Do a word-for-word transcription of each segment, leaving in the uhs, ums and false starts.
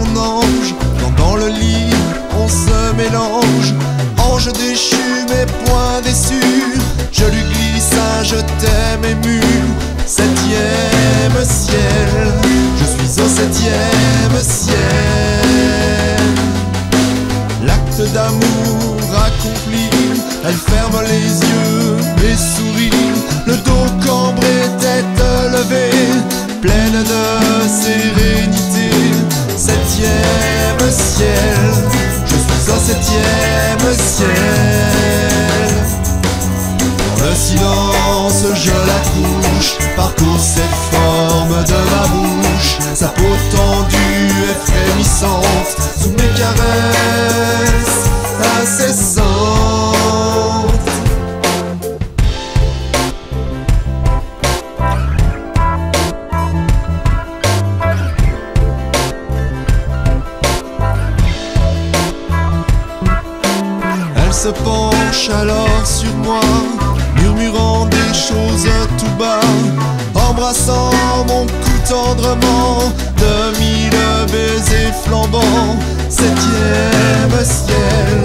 son ange. Quand dans le lit on se mélange, ange déchu mais point déçu, je lui glisse un je t'aime ému. Septième ciel, je suis au septième ciel. L'acte d'amour accompli, elle ferme les yeux et sourit, le dos cambré, tête levée, pleine de sérénité. Septième ciel, je suis au septième ciel. Dans le silence je l'accouche, parcours cette forme de ma bouche, sa peau tendue et frémissante, sous mes caresses incessantes. Elle se penche alors sur moi, murmurant des choses tout bas, embrassant mon cou tendrement de mille baisers flambants. Septième ciel,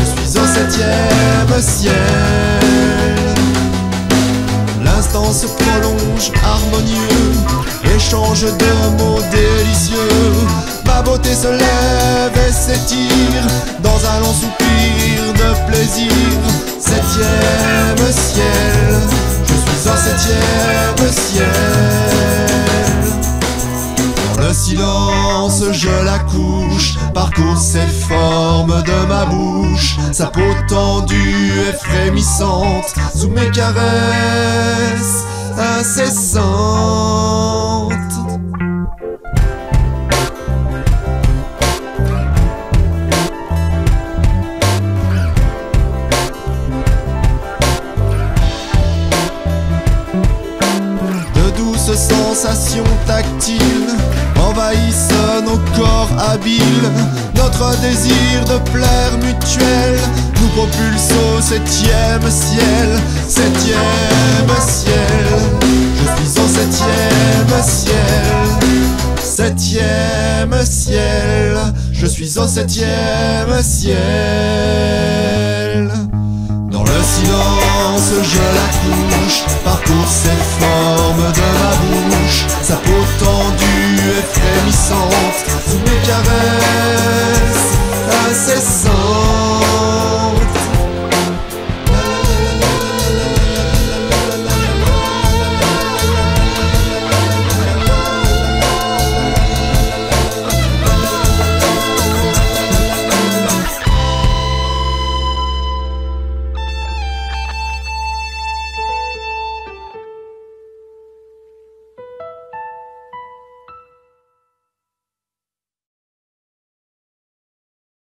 je suis au septième ciel. L'instant se prolonge harmonieux, échange de mots délicieux, ma beauté se lève et s'étire dans un long soupir de plaisir. Septième ciel, je suis au septième ciel. Dans le silence je la couche, parcours ses formes de ma bouche, sa peau tendue et frémissante, sous mes caresses incessantes. Sensations tactiles envahissent nos corps habiles, notre désir de plaire mutuel nous propulse au septième ciel. Septième ciel, je suis au septième ciel. Septième ciel, je suis au septième ciel. Dans le silence je l'accouche, parcours ses formes de ma bouche, sa peau tendue et frémissante, sous mes caresses